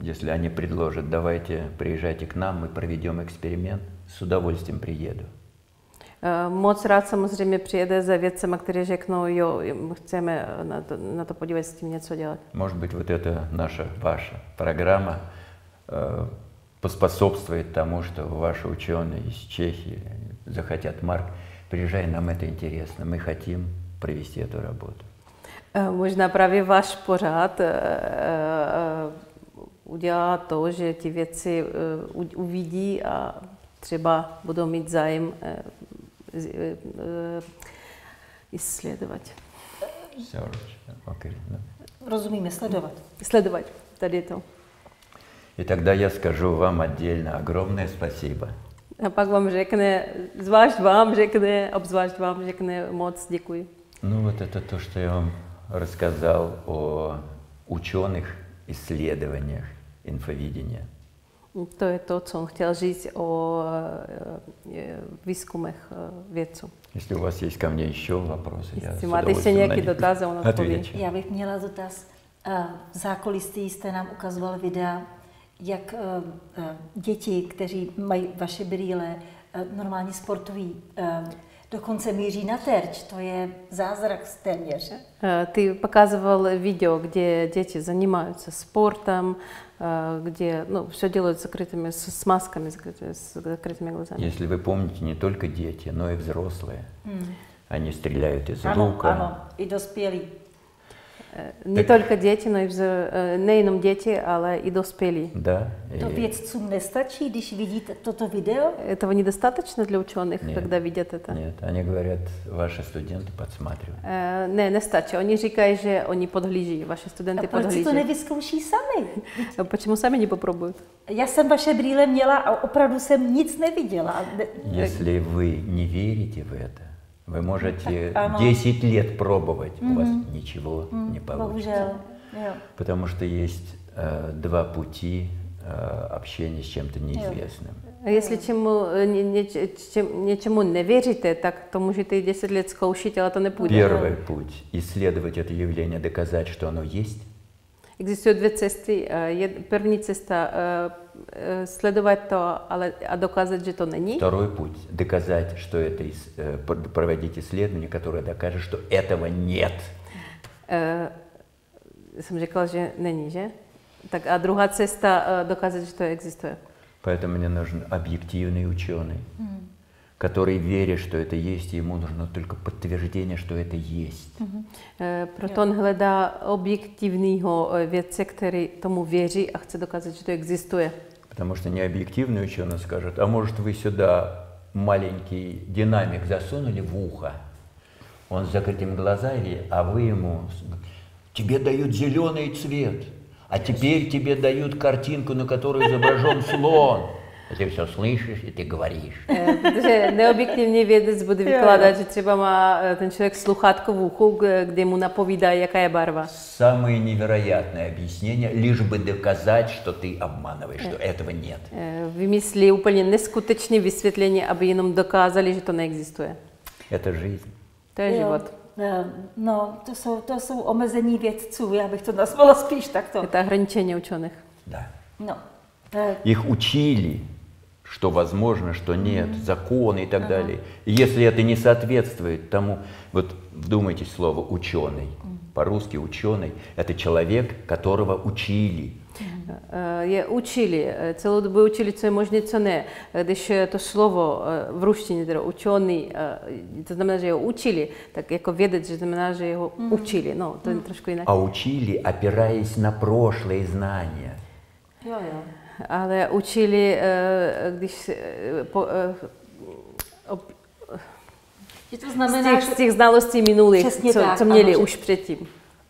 если они предложат, давайте приезжайте к нам, мы проведем эксперимент, с удовольствием приеду. Moc rád samozřejmě přijede za vědcema, kteří řeknou, jo, chceme na to podívat, s tím něco dělat. Может быть, вот эта ваша программа поспособствует тому, что ваши ученые из Чехии захотят, Марк, приезжай, нам это интересно, мы хотим провести эту работу. Možná právě váš pořád udělá to, že ty věci uvidí a třeba budou mít zájem исследовать. Разумеем, исследовать. Исследовать. И тогда я скажу вам отдельно огромное спасибо. А пак вам řekne, zvlášť вам řekne, obzvlášť вам řekne, moc děkuji. Ну вот это то, что я вам рассказал о ученых исследованиях инфовидения. To je to, co on chtěl říct o výzkumech vědců. Jestli u vás je ke mně ještě otázky, jestli máte ještě nějaký dotaz, on odpoví. Já bych měla dotaz. V zákulisí jste nám ukazoval videa, jak děti, kteří mají vaše brýle, normálně sportují. Dokonce míří na terč, to je zázrak téměř. Ty показывал видео, где дети занимаются спортом, где все делают закрытыми, с масками, с закрытыми глазами. Если вы помните, не только дети, но и взрослые. Они стреляют из лука. И доспели. Не только дети, но и nejenom дети, але и доспели. Да. То vědcům nestačí, když vidí toto video? Этого недостаточно для ученых, когда видят это? Нет, они говорят, ваши студенты подсматривают. Не, нестачи. Они říkají, že oni podhlíží, ваши студенты подглядят. А почему не vyzkouší сами? Почему сами не попробуют? Я сам ваши брилле měla a opravdu jsem nic neviděla. Если вы не верите в это, вы можете 10 лет пробовать, у вас ничего не получится. Потому что есть два пути общения с чем-то неизвестным. Если ничему не верите, так то можете и 10 лет скушать, а это не путь. Первый путь – исследовать это явление, доказать, что оно есть. Existují dvě cesty. První cesta sledovat to, ale a dokázat, že to není. Druhý půd dokázat, že to je, provedete sledování, které dokáže, že этого нет. Jsem řekla, že není, že? Tak a druhá cesta dokázat, že to existuje. Поэтому мне нужен объективный ученый, который верит, что это есть, и ему нужно только подтверждение, что это есть. Proto on hledá objektivního vědce, který tomu věří a chce dokázat, že to existuje. Потому что необъективный ученый скажет, а может вы сюда маленький динамик засунули в ухо, он с закрытыми глазами, а вы ему, тебе дают зеленый цвет, а теперь тебе дают картинку, на которой изображен слон. Ты все слышишь и ты говоришь. Потому что необъективный ведец будет выкладывать, что треба ма ten человек слухатку в уху, где ему наповедает, какая барва. Самые невероятные объяснения, лишь бы доказать, что ты обманываешь, что этого нет. Вымисли úplně neskutečné vysvětlení, aby jenom dokázali, že to neexistuje. Это жизнь. Это живот. No, to jsou omezení vědců, já bych to nazvala spíš takto. Это ограничение ученых. Да. Их учили, что возможно, что нет, законы и так далее. И если это не соответствует тому, вот вдумайтесь слово «ученый», по-русски «ученый» — это человек, которого учили. Учили, цілу добу учили, це можніцьоне, де ще то слово в русщині, де учений, це знамена, що його учили, так як відець, це знамена, що його учили, ну, то трошки інакше. А учили, опираючись на прошлые знання. Йо-йо. Але учили, з тих зналостей минулих, що мали вже перед тим.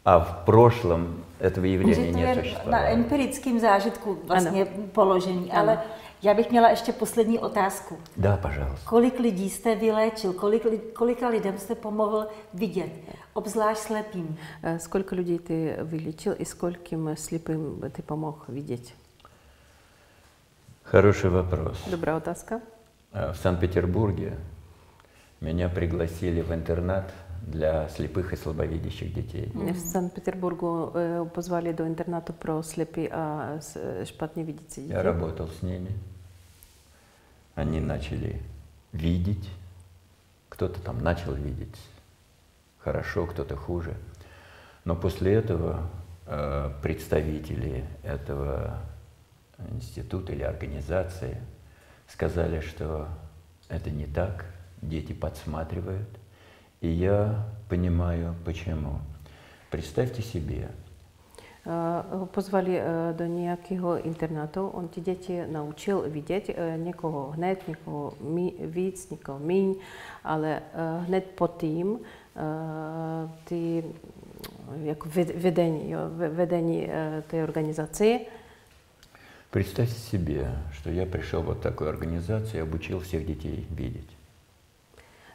А в прошлом этого явления не существовало. Na empirickém zážitku vlastně položení, ale já bych měla ještě poslední otázku. Да, пожалуйста. Kolik lidí jste vyléčil, kolika lidem jste pomohl vidět, obzvlášť slepým? Сколько людей ты вылечил и скольким слепым ты помог видеть? Хороший вопрос. Добрая отазка. В Санкт-Петербурге меня пригласили в интернат для слепых и слабовидящих детей. В Санкт-Петербургу позвали до интерната про слепые и шпатновидящих детей. Я работал с ними. Они начали видеть. Кто-то там начал видеть хорошо, кто-то хуже. Но после этого представители этого института или организации сказали, что это не так, дети подсматривают. И я понимаю, почему. Представьте себе. Позвали до некого интерната, он эти дети научил видеть некого гнет, некого вид, некого минь, але гнет потім ти як ведення той организации. Представьте себе, что я пришел в вот такую организацию и обучил всех детей видеть.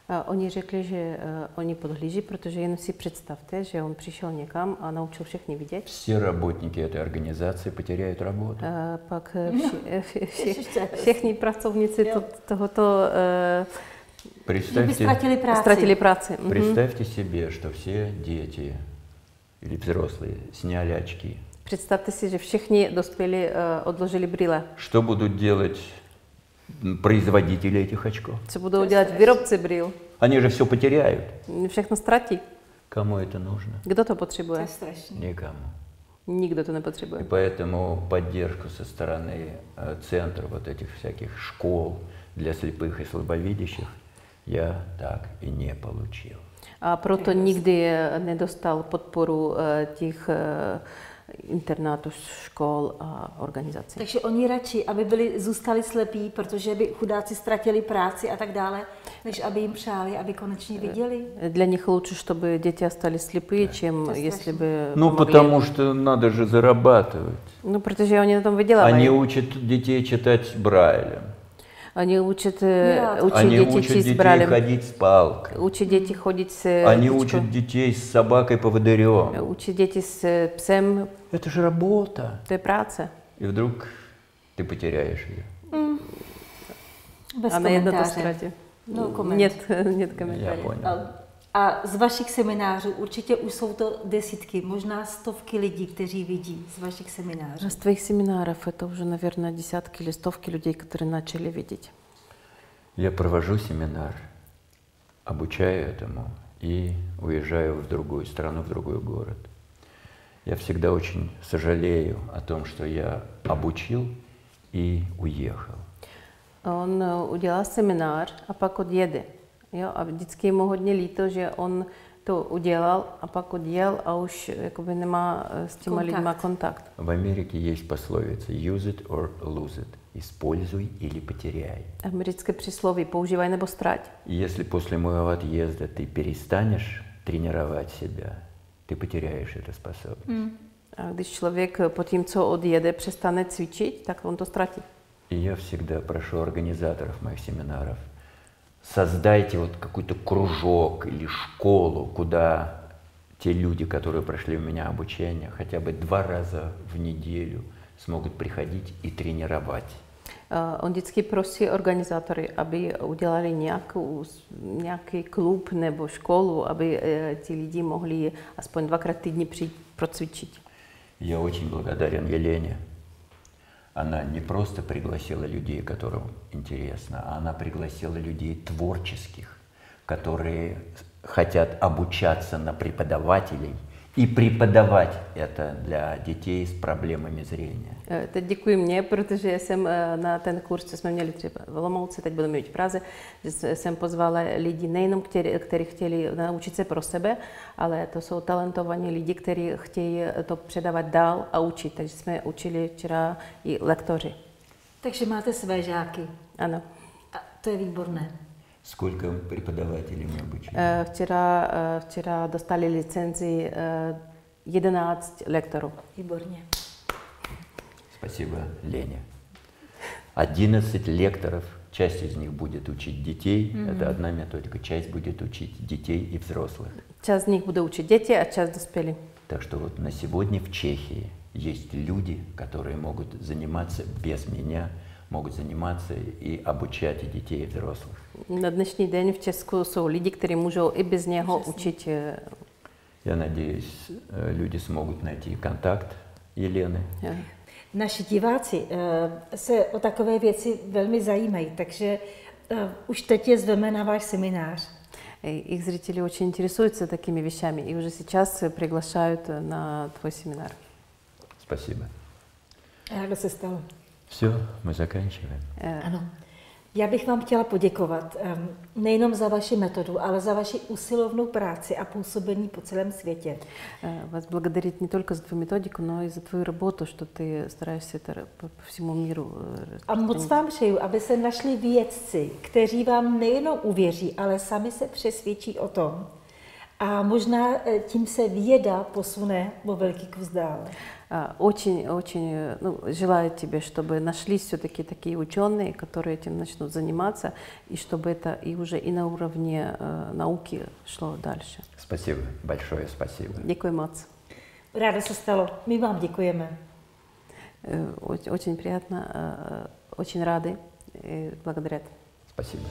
Они řekli, že они подглядели, потому что, если представьте, что он пришел некам, а научил всех не видеть. Все работники этой организации потеряют работу. Пак всех не pracovníci тогото стратили працы. Представьте себе, что все дети или взрослые сняли очки. Представьте себе, что все доспели отложили брила. Что будут делать производители этих очков? Что будут делать виробцы брил? Они же все потеряют. Всех настрати. Кому это нужно? Кто-то потребует. Никому. Никто не потребует. И поэтому поддержку со стороны центра вот этих всяких школ для слепых и слабовидящих я так и не получил. А прото нигде не достал подпору тих интернатů, школ a organizací. Takže oni radši, aby byli zůstali slepí, protože by chudáci ztratili práci a tak dále, než aby jim přáli, aby konečně viděli. Для них лучше, чтобы дети остались слепые, чем если бы. Ну потому что надо же зарабатывать. Ну потому что они на этом выделывают. Они учат детей читать Брайлем. Они учат детей ходить с палкой. Учат детей ходить с. Они учат детей с собакой-поводырем. Учат детей с псем. Это же работа. Это работа. И вдруг ты потеряешь ее. Без комментариев. Нет комментариев. A z vašich seminářů určitě už jsou to desítky, možná stovky lidí, kteří vidí z vašich seminářů. Z tvých seminářů je to už, naверное, desítky или stovky людей, которые начали видеть. Я провожу семинар, обучаю этому и уезжаю в другую страну, в другой город. Я всегда очень сожалею о том, что я обучил и уехал. Он уделал семинар, а pak odjede. A vždycky je mu hodně líto, že on to udělal a pak odjel a už nemá s těma lidma kontakt. V Americe je poslovice use it or lose it. Используй или потеряй. Americké přísloví používaj nebo ztrať. Если после моего отъезда ты перестанешь тренировать себя, ты потеряешь эту способность. A když člověk po tím, co odjede, přestane cvičit, tak on to ztratí. И я всегда прошу организаторов моих семинаров: создайте вот какой-то кружок или школу, куда те люди, которые прошли у меня обучение, хотя бы 2 раза в неделю смогут приходить и тренировать. Он детский просил организаторы, чтобы уделали некий клуб небо школу, чтобы те люди могли аспонь 2 раз в день процвечить. Я очень благодарен Елене. Она не просто пригласила людей, которым интересно, а она пригласила людей творческих, которые хотят обучаться на преподавателей и преподавать это для детей с проблемами зрения. Děkuji mě, protože jsem na ten kurz, co jsme měli třeba v Olomouci, teď budu mít v Praze, jsem pozvala lidi nejenom, kteří chtěli naučit se pro sebe, ale to jsou talentovaní lidi, kteří chtějí to předávat dál a učit. Takže jsme učili včera i lektoři. Takže máte své žáky. Ano. A to je výborné. Сколько преподавателей мы обучили? Вчера достали лицензии 11 лекторов. Иборне. Спасибо, Лене. 11 лекторов, часть из них будет учить детей, это одна методика, часть будет учить детей и взрослых. Часть из них будут учить дети, а часть доспели. Так что вот на сегодня в Чехии есть люди, которые могут заниматься без меня, могут заниматься и обучать и детей, и взрослых. На днешний день в Чехии есть люди, которые могут и без него учить. Я надеюсь, люди смогут найти контакт Елены. Naši diváci se o takové věci velmi zajímají, takže už teď je zveme na váš seminář. Их зрители очень интересуются такими вещами и уже сейчас приглашают на твой семинар. Спасибо. Rádo se stalo. Все, мы заканчиваем. Ano. Já bych vám chtěla poděkovat nejenom za vaši metodu, ale za vaši usilovnou práci a působení po celém světě. Vás благодарить не только за твою методику, но и за твою работу, что ты стараешься это по всему миру. A moc vám přeju, aby se našli vědci, kteří vám nejenom uvěří, ale sami se přesvědčí o tom. A možná tím se věda posune o velký kus dál. Очень желаю тебе, чтобы нашлись все-таки такие ученые, которые этим начнут заниматься, и чтобы это и уже и на уровне науки шло дальше. Спасибо. Большое спасибо. Děkuji moc. Ráda se stalo. My vám děkujeme. Очень приятно, очень рады. Благодарят. Спасибо.